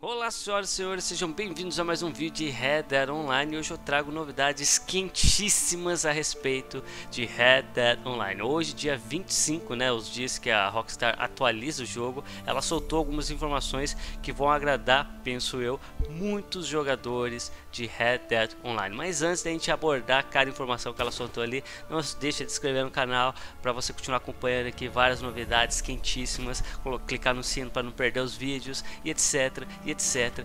Olá senhoras e senhores, sejam bem-vindos a mais um vídeo de Red Dead Online. Hoje eu trago novidades quentíssimas a respeito de Red Dead Online. Hoje, dia 25, né, os dias que a Rockstar atualiza o jogo, ela soltou algumas informações que vão agradar, penso eu, muitos jogadores de Red Dead Online. Mas antes da gente abordar cada informação que ela soltou ali, não se deixa de se inscrever no canal para você continuar acompanhando aqui várias novidades quentíssimas, clicar no sino para não perder os vídeos e etc. etc.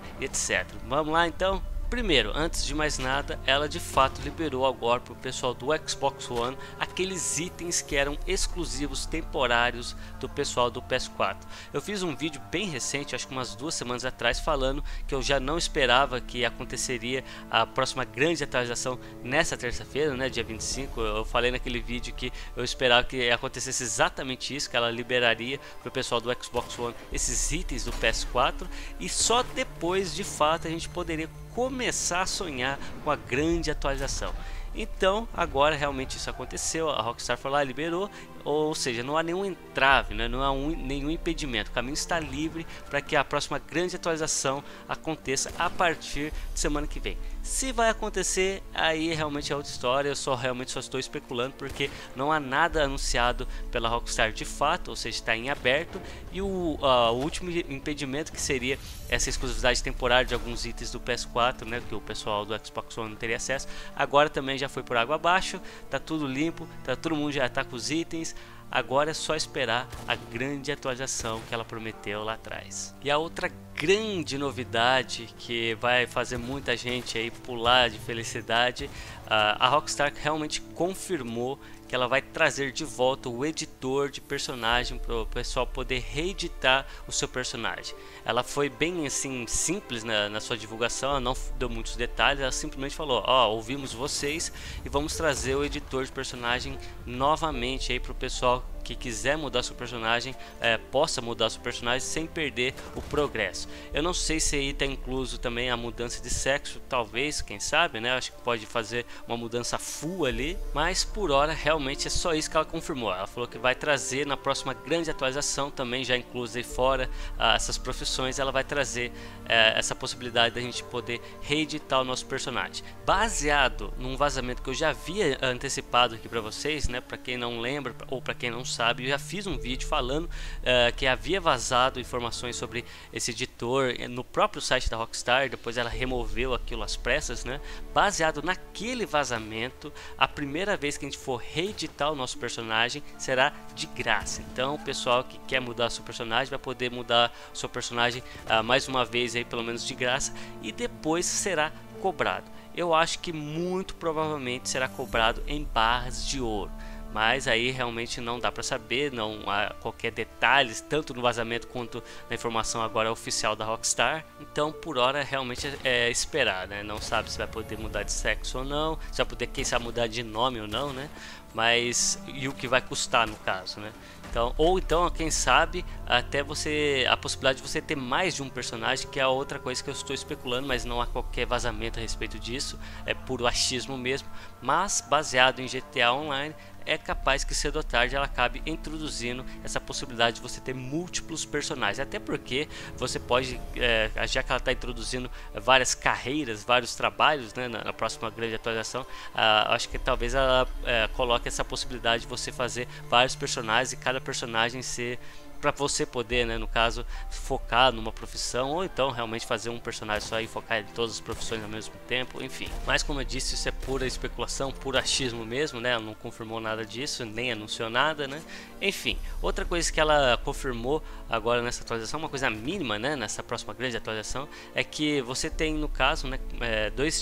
Vamos lá então. Primeiro, antes de mais nada, ela de fato liberou agora para o pessoal do Xbox One aqueles itens que eram exclusivos temporários do pessoal do PS4. Eu fiz um vídeo bem recente, acho que umas 2 semanas atrás, falando que eu já não esperava que aconteceria a próxima grande atualização nessa terça-feira, né, dia 25. Eu falei naquele vídeo que eu esperava que acontecesse exatamente isso, que ela liberaria para o pessoal do Xbox One esses itens do PS4 e só depois de fato a gente poderia começar a sonhar com a grande atualização. Então agora realmente isso aconteceu, a Rockstar falou, liberou, ou seja, não há nenhum entrave, né? Não há nenhum impedimento, o caminho está livre para que a próxima grande atualização aconteça a partir de semana que vem. Se vai acontecer, aí realmente é outra história, eu realmente só estou especulando porque não há nada anunciado pela Rockstar de fato, ou seja, está em aberto. E o último impedimento, que seria essa exclusividade temporária de alguns itens do PS4, né, que o pessoal do Xbox One não teria acesso, agora também já foi por água abaixo, tá tudo limpo, tá, todo mundo já tá com os itens. Agora é só esperar a grande atualização que ela prometeu lá atrás. E a outra grande novidade que vai fazer muita gente aí pular de felicidade, a Rockstar realmente confirmou que ela vai trazer de volta o editor de personagem para o pessoal poder reeditar o seu personagem. Ela foi bem assim simples na sua divulgação, ela não deu muitos detalhes, ela simplesmente falou, ó, ouvimos vocês e vamos trazer o editor de personagem novamente aí para o pessoal que quiser mudar seu personagem, possa mudar seu personagem sem perder o progresso. Eu não sei se aí está incluso também a mudança de sexo, talvez, quem sabe, né? Acho que pode fazer uma mudança full ali, mas por hora realmente é só isso que ela confirmou. Ela falou que vai trazer na próxima grande atualização, também já incluso aí fora essas profissões, ela vai trazer essa possibilidade da gente poder reeditar o nosso personagem. Baseado num vazamento que eu já havia antecipado aqui para vocês, né? Para quem não lembra ou para quem não sabe, eu já fiz um vídeo falando que havia vazado informações sobre esse editor no próprio site da Rockstar, depois ela removeu aquilo às pressas, né? Baseado naquele vazamento, a primeira vez que a gente for reeditar o nosso personagem será de graça. Então o pessoal que quer mudar seu personagem vai poder mudar seu personagem mais uma vez aí, pelo menos de graça, e depois será cobrado. Eu acho que muito provavelmente será cobrado em barras de ouro. Mas aí realmente não dá para saber, não há qualquer detalhes, tanto no vazamento quanto na informação agora oficial da Rockstar. Então por hora realmente é esperar, né? Não sabe se vai poder mudar de sexo ou não, se vai poder, quem sabe, mudar de nome ou não, né? Mas e o que vai custar no caso, né? Então, ou então, quem sabe, até você, a possibilidade de você ter mais de um personagem, que é outra coisa que eu estou especulando, mas não há qualquer vazamento a respeito disso, é puro achismo mesmo. Mas baseado em GTA Online, é capaz que cedo ou tarde ela acabe introduzindo essa possibilidade de você ter múltiplos personagens, até porque você pode, já que ela está introduzindo várias carreiras, vários trabalhos, né, na próxima grande atualização, acho que talvez ela coloque essa possibilidade de você fazer vários personagens e cada personagem ser, para você poder, né, no caso, focar numa profissão, ou então realmente fazer um personagem só e focar em todas as profissões ao mesmo tempo, enfim. Mas como eu disse, isso é pura especulação, puro achismo mesmo, né? Ela não confirmou nada disso, nem anunciou nada, né? Enfim, outra coisa que ela confirmou agora nessa atualização, uma coisa mínima, né, nessa próxima grande atualização, é que você tem, no caso, né, dois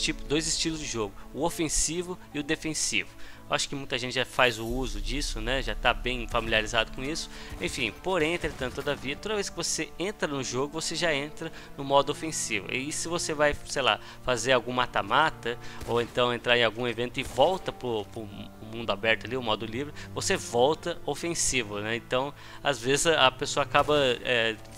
estilos de jogo, o ofensivo e o defensivo. Acho que muita gente já faz o uso disso, né? Já está bem familiarizado com isso. Enfim, porém, entretanto, todavia, toda vez que você entra no jogo, você já entra no modo ofensivo. E se você vai, sei lá, fazer algum mata-mata, ou então entrar em algum evento e volta pro mundo aberto ali, o modo livre, você volta ofensivo, né? Então, às vezes a pessoa acaba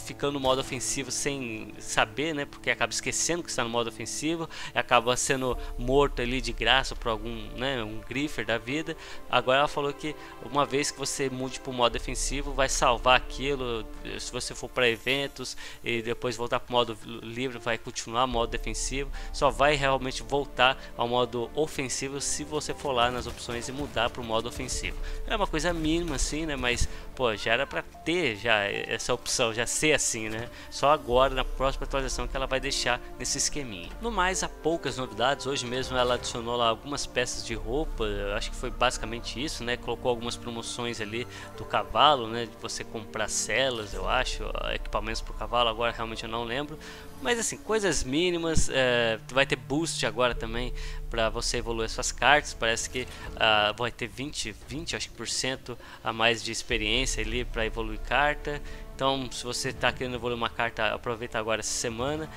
ficando no modo ofensivo sem saber, né? Porque acaba esquecendo que está no modo ofensivo, acaba sendo morto ali de graça por algum, né, um griffer da vida. Agora ela falou que uma vez que você mude para o modo defensivo, vai salvar aquilo. Se você for para eventos e depois voltar para o modo livre, vai continuar modo defensivo. Só vai realmente voltar ao modo ofensivo se você for lá nas opções e mudar para o modo ofensivo. É uma coisa mínima assim, né? Mas pô, já era para ter já essa opção, já ser assim, né? Só agora na próxima atualização que ela vai deixar nesse esqueminha. No mais, há poucas novidades. Hoje mesmo ela adicionou lá algumas peças de roupa, acho que foi basicamente isso, né? Colocou algumas promoções ali do cavalo, né? De você comprar celas, eu acho, equipamentos para o cavalo. Agora realmente eu não lembro, mas assim, coisas mínimas. Vai ter boost agora também para você evoluir suas cartas. Parece que vai ter 20 acho que % a mais de experiência ali para evoluir carta. Então se você está querendo evoluir uma carta, aproveita agora essa semana.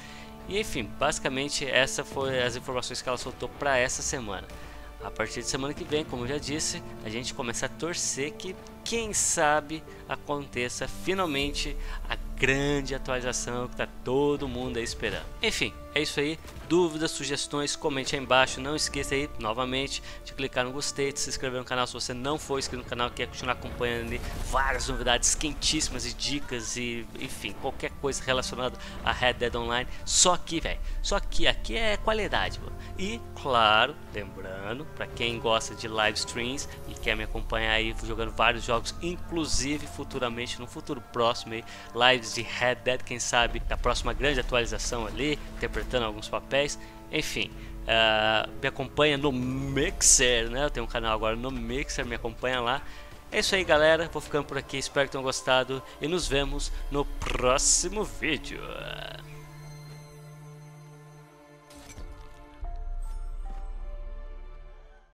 E enfim, basicamente essa foi as informações que ela soltou para essa semana. A partir de semana que vem, como eu já disse, a gente começa a torcer que, quem sabe, aconteça finalmente a grande atualização que está todo mundo aí esperando. Enfim, é isso aí. Dúvidas, sugestões, comente aí embaixo. Não esqueça aí, novamente, de clicar no gostei, de se inscrever no canal se você não for inscrito no canal e quer continuar acompanhando ali várias novidades quentíssimas e dicas e, enfim, qualquer coisa relacionada a Red Dead Online. Só aqui, velho. Só que aqui é qualidade, mano. E, claro, lembrando, para quem gosta de live streams e quer me acompanhar aí jogando vários jogos, inclusive futuramente, no futuro próximo aí, lives de Red Dead, quem sabe, da próxima grande atualização ali, interpretando alguns papéis, enfim. Me acompanha no Mixer, né? Eu tenho um canal agora no Mixer, me acompanha lá. É isso aí, galera. Vou ficando por aqui, espero que tenham gostado e nos vemos no próximo vídeo.